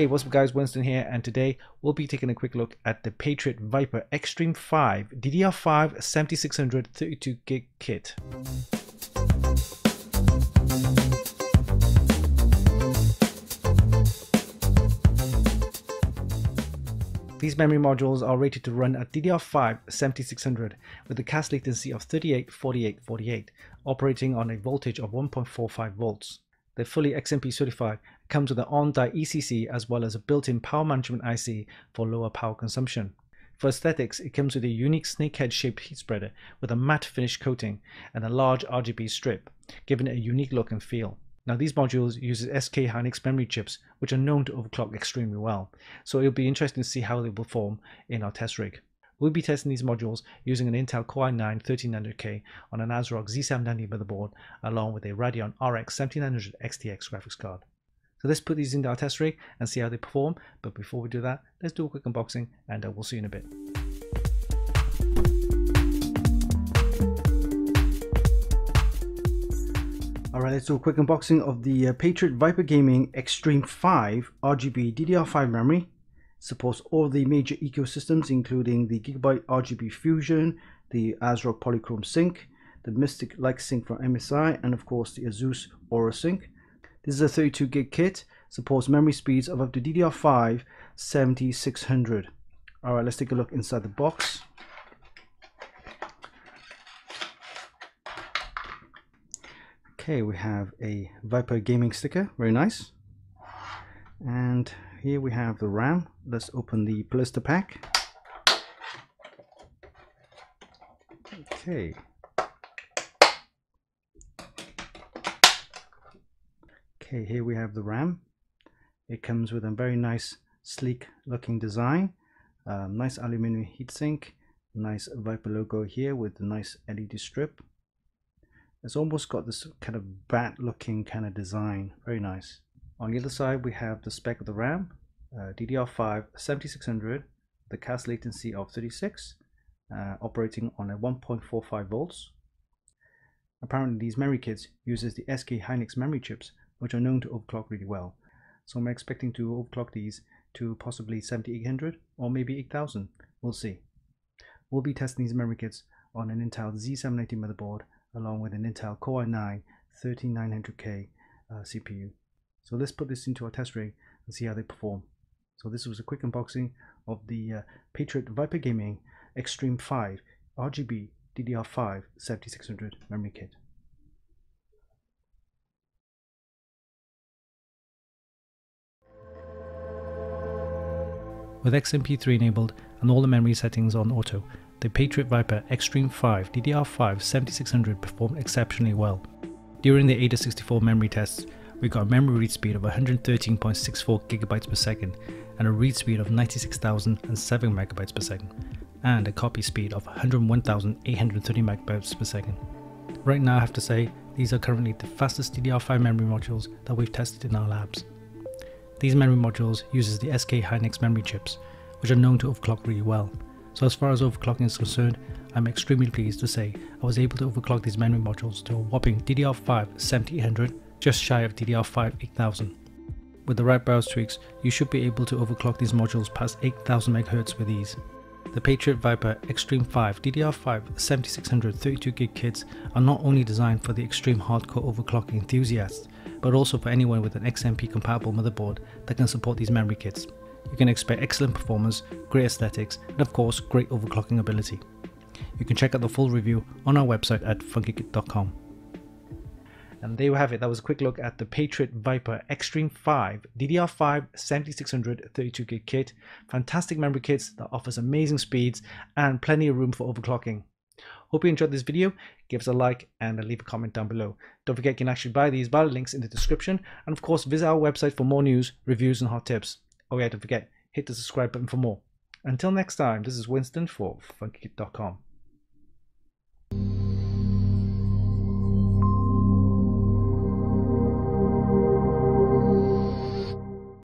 Hey, what's up guys, Winston here, and today we'll be taking a quick look at the Patriot Viper Xtreme 5 DDR5 7600 32GB kit. These memory modules are rated to run at DDR5 7600 with a cast latency of 38, 48, 48, operating on a voltage of 1.45 volts. They're fully XMP certified, comes with an on-die ECC as well as a built-in power management IC for lower power consumption. For aesthetics, it comes with a unique snakehead shaped heat spreader with a matte finish coating and a large RGB strip, giving it a unique look and feel. Now these modules use SK Hynix memory chips, which are known to overclock extremely well, so it'll be interesting to see how they will perform in our test rig. We'll be testing these modules using an Intel Core i9-13900K on an ASRock Z790 motherboard along with a Radeon RX 7900XTX graphics card. So let's put these into our test rig and see how they perform, but before we do that, let's do a quick unboxing and we'll see you in a bit. Alright, let's do a quick unboxing of the Patriot Viper Gaming Xtreme 5 RGB DDR5 memory. Supports all the major ecosystems including the Gigabyte RGB Fusion, the ASRock Polychrome Sync, the Mystic Light Sync from MSI, and of course the ASUS Aura Sync. This is a 32GB kit, supports memory speeds of up to DDR5 7600. Alright, let's take a look inside the box. Okay, we have a Viper Gaming sticker, very nice. And here we have the RAM. Let's open the blister pack. Okay. Okay, here we have the RAM. It comes with a very nice, sleek looking design. Nice aluminum heatsink. Nice Viper logo here with a nice LED strip. It's almost got this kind of bat looking kind of design. Very nice. On the other side, we have the spec of the RAM, DDR5 7600, the cast latency of 36, operating on a 1.45 volts. Apparently, these memory kits uses the SK Hynix memory chips, which are known to overclock really well. So I'm expecting to overclock these to possibly 7800 or maybe 8000. We'll see. We'll be testing these memory kits on an Intel Z790 motherboard along with an Intel Core i9-13900K CPU. So let's put this into our test rig and see how they perform. So this was a quick unboxing of the Patriot Viper Gaming Xtreme 5 RGB DDR5 7600 memory kit. With XMP3 enabled and all the memory settings on auto, the Patriot Viper Xtreme 5 DDR5 7600 performed exceptionally well. During the AIDA64 memory tests, we got a memory read speed of 113.64 gigabytes per second and a read speed of 96,007 megabytes per second and a copy speed of 101,830 megabytes per second. Right now I have to say these are currently the fastest DDR5 memory modules that we've tested in our labs. These memory modules uses the SK Hynix memory chips, which are known to overclock really well. So as far as overclocking is concerned, I'm extremely pleased to say I was able to overclock these memory modules to a whopping DDR5 7800, just shy of DDR5 8000. With the right BIOS tweaks, you should be able to overclock these modules past 8000 MHz with ease. The Patriot Viper Xtreme 5 DDR5 7600 32GB kits are not only designed for the extreme hardcore overclocking enthusiasts, but also for anyone with an XMP compatible motherboard that can support these memory kits. You can expect excellent performance, great aesthetics, and of course great overclocking ability. You can check out the full review on our website at FunkyKit.com. And there you have it. That was a quick look at the Patriot Viper Xtreme 5 DDR5 7600 32GB kit. Fantastic memory kits that offers amazing speeds and plenty of room for overclocking. Hope you enjoyed this video. Give us a like and leave a comment down below. Don't forget you can actually buy these by the links in the description, and of course visit our website for more news, reviews, and hot tips. Oh yeah, don't forget, hit the subscribe button for more. Until next time, this is Winston for FunkyKit.com.